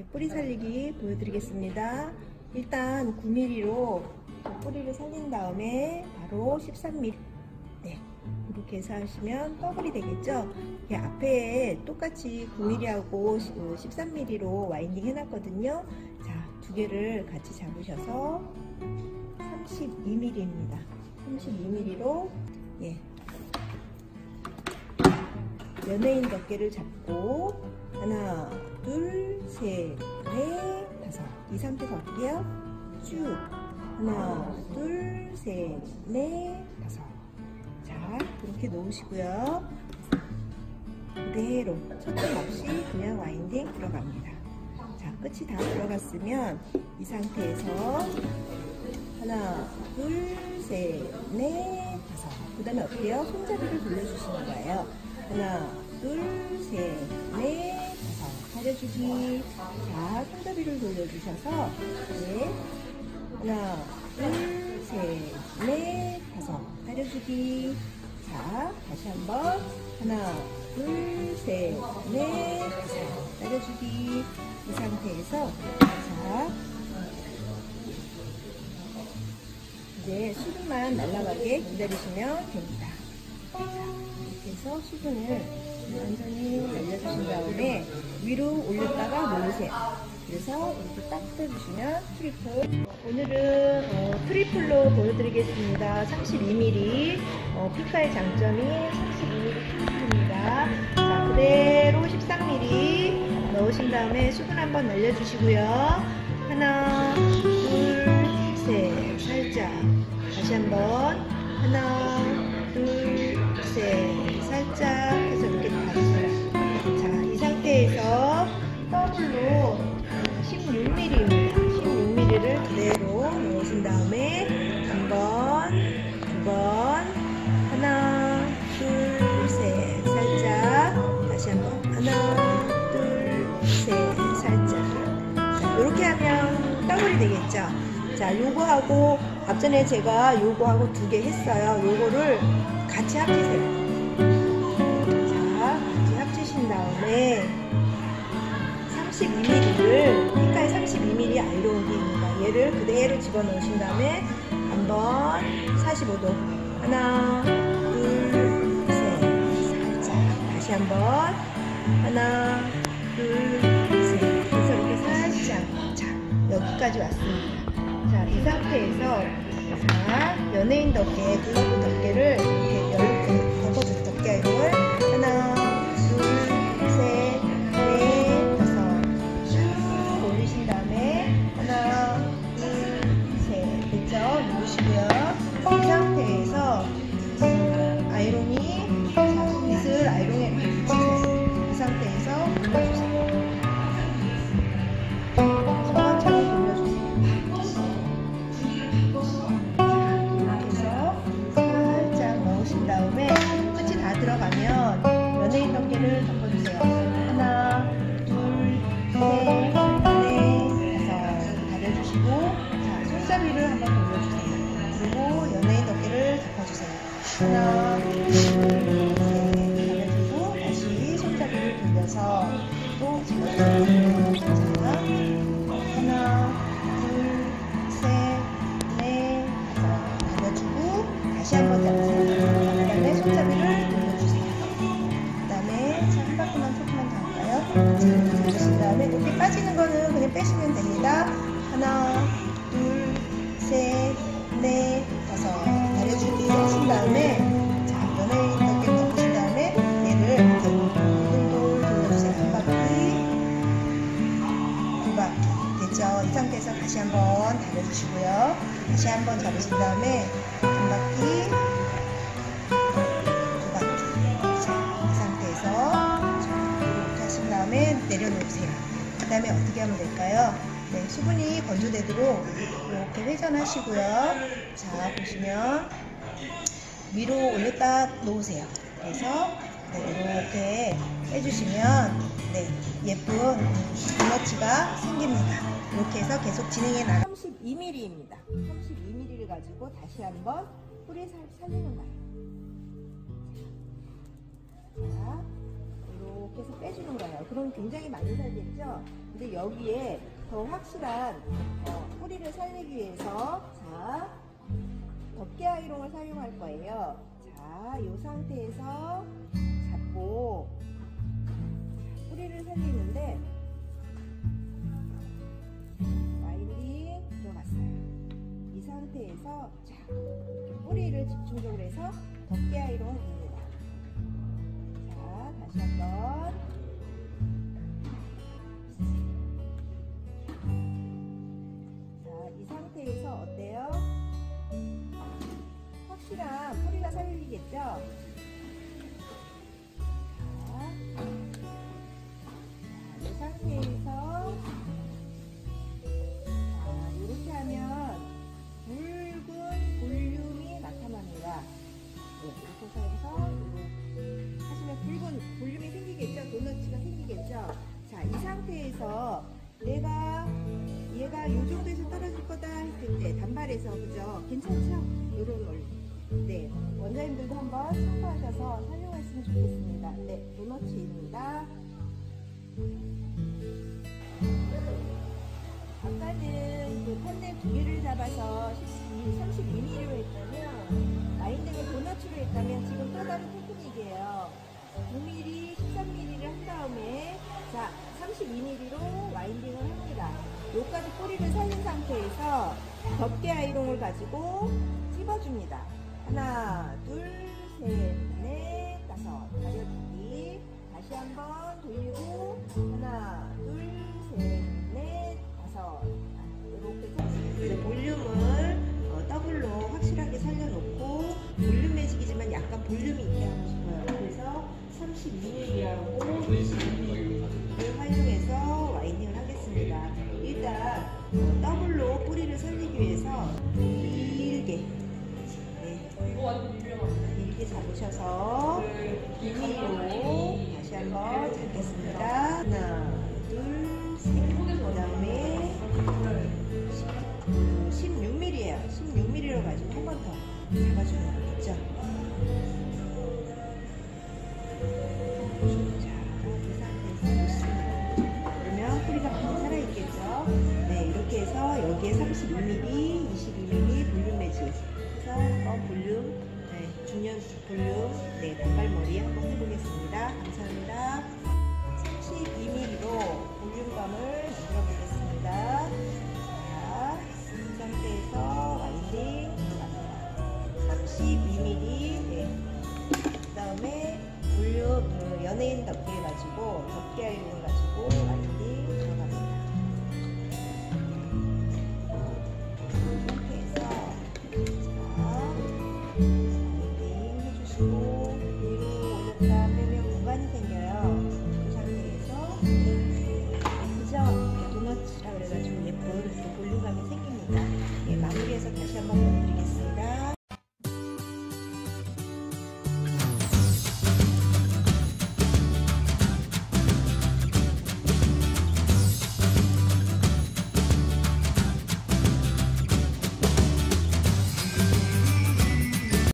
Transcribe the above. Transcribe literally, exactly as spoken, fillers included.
네, 뿌리 살리기 보여드리겠습니다. 일단 구 밀리미터로 뿌리를 살린 다음에 바로 십삼 밀리미터, 네, 이렇게 해서 하시면 더블이 되겠죠. 이게 앞에 똑같이 구 밀리미터하고 십삼 밀리미터로 와인딩 해놨거든요. 자, 두 개를 같이 잡으셔서 삼십이 밀리미터입니다. 삼십이 밀리미터로 예, 연예인 덮개를 잡고 하나, 둘, 셋, 넷, 다섯, 이 상태에서 어깨요. 쭉 하나, 둘, 셋, 넷, 다섯. 자, 이렇게 놓으시고요. 그대로 초점 없이 그냥 와인딩 들어갑니다. 자, 끝이 다 들어갔으면 이 상태에서 하나, 둘, 셋, 넷, 다섯. 그 다음에 어깨요. 손잡이를 돌려주시는 거예요. 하나, 둘, 셋, 넷, 다섯. 가려주기. 자, 손잡이를 돌려주셔서, 네. 하나, 둘, 셋, 넷, 다섯. 가려주기. 자, 다시 한 번. 하나, 둘, 셋, 넷, 다섯. 가려주기. 이 상태에서, 자. 이제 수분만 날아가게 기다리시면 됩니다. 자. 그래서 수분을 완전히 날려주신 다음에 위로 올렸다가 모으세요. 그래서 이렇게 딱 뜯어주시면 트리플. 오늘은 어, 트리플로 보여드리겠습니다. 삼십이 밀리미터 어, 피카의 장점이 삼십이 밀리미터 트리플입니다. 자, 그대로 십삼 밀리미터 넣으신 다음에 수분 한번 날려주시고요. 하나, 둘, 셋, 살짝 다시 한번 하나, 둘, 셋. 살짝 해서 이렇게 닫아주세요. 자, 이 상태에서 더블로 십육 밀리미터입니다. 십육 밀리미터를 그대로 넣으신 다음에 한 번, 두 번, 하나, 둘, 셋, 살짝. 다시 한 번, 하나, 둘, 셋, 살짝. 자, 이렇게 하면 더블이 되겠죠. 자, 요거하고 앞전에 제가 요거하고 두 개 했어요. 요거를 같이 합치세요. 다음에 삼십이 밀리미터를 피카의 삼십이 밀리미터 아이롱입니다. 얘를 그대로 집어넣으신 다음에 한번 사십오 도 하나, 둘, 셋, 살짝 다시 한번 하나, 둘, 셋 해서 이렇게 살짝. 자, 여기까지 왔습니다. 자, 이 상태에서 자, 연예인 덮개, 글러브 덮개를 이렇게 열고 덮어줄 덮개 이걸 하나, 하나, 둘, 셋, 가려주고 다시 손잡이를 돌려서 또 잡아주세요. 하나, 둘, 셋, 넷, 다섯. 가려주고 다시 한번 잡으세요. 그 다음에 손잡이를 돌려주세요. 그 다음에 한 바퀴만 조금만 더 할까요? 자, 돌려주신 다음에 높이 빠지는 거는 그냥 빼시면 됩니다. 하나, 둘, 셋, 넷, 다섯. 하신 다음에 자, 연예인 덮개 덮으신 다음에 얘를 이렇게 돌돌 돌려주세요. 한 바퀴, 두 바퀴 됐죠? 이 상태에서 다시 한번 달아주시고요. 다시 한번 잡으신 다음에 한 바퀴, 두 바퀴. 자, 이 상태에서 자, 이렇게 하신 다음에 내려놓으세요. 그 다음에 어떻게 하면 될까요? 네, 수분이 건조되도록 이렇게 회전하시고요. 자, 보시면 위로 올렸다 놓으세요. 그래서 네, 이렇게 해주시면 네, 예쁜 도너츠가 생깁니다. 이렇게 해서 계속 진행해 나가. 삼십이 밀리미터입니다. 삼십이 밀리미터를 가지고 다시 한번 뿌리 살리는 거예요. 자, 이렇게 해서 빼. 해주는 거예요. 그럼 굉장히 많이 살겠죠? 근데 여기에 더 확실한 어, 뿌리를 살리기 위해서 자, 덮개 아이롱을 사용할 거예요. 자, 이 상태에서 잡고 뿌리를 살리는데 와인딩 들어갔어요. 이 상태에서 자, 뿌리를 집중적으로 해서 덮개 아이롱입니다. 자, 다시 한번. 상태에서 어때요? 확실한 뿌리가 살리겠죠? 자, 이 상태에서 자, 이렇게 하면 굵은 볼륨이 나타납니다. 네, 이렇게 해서 하시면 굵은 볼륨이 생기겠죠? 도넛치가 생기겠죠? 자, 이 상태에서 내가 얘가 이 정도에서 떨어질 거다 했을 때 단발에서 그죠? 괜찮죠? 이런 원리. 네, 원장님들도 한번 참고하셔서 사용하시면 좋겠습니다. 네, 도너츠입니다. 아까는 그 펜넬 두 개를 잡아서 삼십이 밀리미터로 했다면 와인딩을 도너츠로 했다면 지금 또 다른 테크닉이에요. 구 밀리미터, 십삼 밀리미터를 한 다음에 자, 삼십이 밀리미터로 와인딩을 합니다. 여기까지 뿌리를 살린 상태에서 덮개 아이롱을 가지고 찝어줍니다. 하나, 둘, 셋, 넷, 다섯, 다려주기. 다시 한번 돌리고 하나, 둘, 셋, 넷, 다섯. 이렇게 해서 볼륨을 어, 더블로 확실하게 살려놓고 볼륨 매직이지만 약간 볼륨이 있게 하고 싶어요. 그래서 삼십이 밀리미터하고 이십이 밀리미터를 활용해서 와인딩을 하겠습니다. 일단 더블로 뿌리를 살리기 위해서 길게, 네, 길게 잡으셔서 이 밀리미터로 다시 한번 잡겠습니다. 하나, 둘, 셋. 그 다음에 십육 밀리미터예요. 십육 밀리미터로 가지고 한 번 더 잡아주면 되겠죠. 자, 이 상태에서 보시면 그러면 뿌리가 많이 살아있겠죠. 네, 이렇게 해서 여기에 삼십이 밀리미터, 이십이 밀리미터 볼륨 매직 해서 어, 볼륨, 네, 중년 볼륨, 네, 단발머리 한번 해보겠습니다. 감사합니다. 삼십이 밀리미터로 볼륨감을 만들어보겠습니다. 자, 이 상태에서 와인딩 삼십이 밀리미터, 네, 그 다음에 볼륨 연예인 덮개 가지고 덮개 아이롱 가지고